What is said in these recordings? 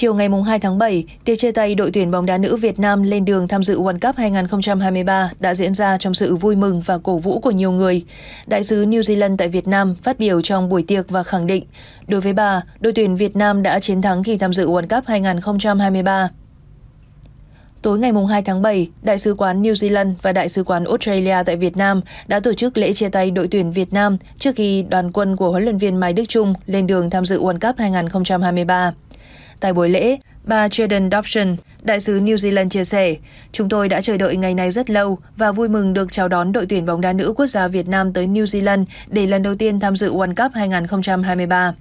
Chiều ngày 2 tháng 7, tiệc chia tay đội tuyển bóng đá nữ Việt Nam lên đường tham dự World Cup 2023 đã diễn ra trong sự vui mừng và cổ vũ của nhiều người. Đại sứ New Zealand tại Việt Nam phát biểu trong buổi tiệc và khẳng định, đối với bà, đội tuyển Việt Nam đã chiến thắng khi tham dự World Cup 2023. Tối ngày 2 tháng 7, Đại sứ quán New Zealand và Đại sứ quán Australia tại Việt Nam đã tổ chức lễ chia tay đội tuyển Việt Nam trước khi đoàn quân của huấn luyện viên Mai Đức Chung lên đường tham dự World Cup 2023. Tại buổi lễ, bà Tredene Dobson, Đại sứ New Zealand chia sẻ, "Chúng tôi đã chờ đợi ngày này rất lâu và vui mừng được chào đón đội tuyển bóng đá nữ quốc gia Việt Nam tới New Zealand để lần đầu tiên tham dự World Cup 2023.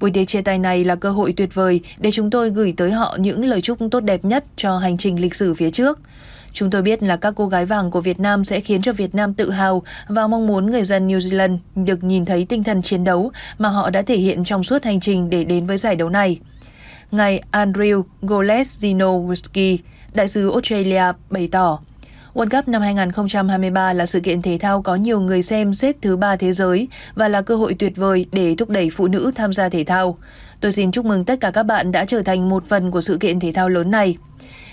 Buổi tiệc chia tay này là cơ hội tuyệt vời để chúng tôi gửi tới họ những lời chúc tốt đẹp nhất cho hành trình lịch sử phía trước. Chúng tôi biết là các cô gái vàng của Việt Nam sẽ khiến cho Việt Nam tự hào và mong muốn người dân New Zealand được nhìn thấy tinh thần chiến đấu mà họ đã thể hiện trong suốt hành trình để đến với giải đấu này." Ngài Andrew Goleszinovski, Đại sứ Australia, bày tỏ, World Cup năm 2023 là sự kiện thể thao có nhiều người xem xếp thứ 3 thế giới và là cơ hội tuyệt vời để thúc đẩy phụ nữ tham gia thể thao. Tôi xin chúc mừng tất cả các bạn đã trở thành một phần của sự kiện thể thao lớn này.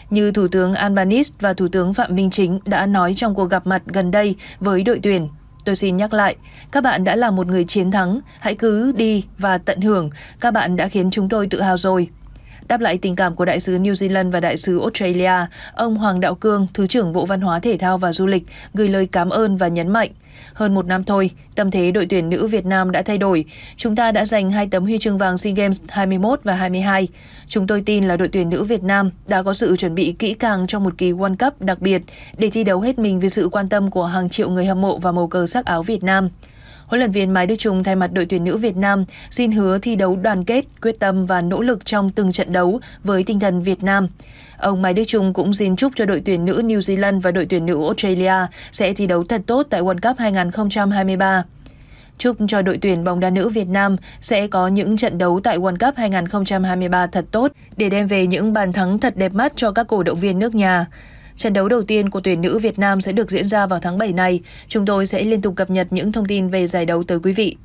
Như Thủ tướng Albanese và Thủ tướng Phạm Minh Chính đã nói trong cuộc gặp mặt gần đây với đội tuyển, tôi xin nhắc lại, các bạn đã là một người chiến thắng, hãy cứ đi và tận hưởng, các bạn đã khiến chúng tôi tự hào rồi. Đáp lại tình cảm của Đại sứ New Zealand và Đại sứ Australia, ông Hoàng Đạo Cương, Thứ trưởng Bộ Văn hóa Thể thao và Du lịch, gửi lời cảm ơn và nhấn mạnh. Hơn một năm thôi, tâm thế đội tuyển nữ Việt Nam đã thay đổi. Chúng ta đã giành 2 tấm huy chương vàng SEA Games 21 và 22. Chúng tôi tin là đội tuyển nữ Việt Nam đã có sự chuẩn bị kỹ càng cho một kỳ World Cup đặc biệt để thi đấu hết mình với sự quan tâm của hàng triệu người hâm mộ và màu cờ sắc áo Việt Nam. Huấn luyện viên Mai Đức Chung thay mặt đội tuyển nữ Việt Nam xin hứa thi đấu đoàn kết, quyết tâm và nỗ lực trong từng trận đấu với tinh thần Việt Nam. Ông Mai Đức Chung cũng xin chúc cho đội tuyển nữ New Zealand và đội tuyển nữ Australia sẽ thi đấu thật tốt tại World Cup 2023. Chúc cho đội tuyển bóng đá nữ Việt Nam sẽ có những trận đấu tại World Cup 2023 thật tốt để đem về những bàn thắng thật đẹp mắt cho các cổ động viên nước nhà. Trận đấu đầu tiên của tuyển nữ Việt Nam sẽ được diễn ra vào tháng 7 này. Chúng tôi sẽ liên tục cập nhật những thông tin về giải đấu tới quý vị.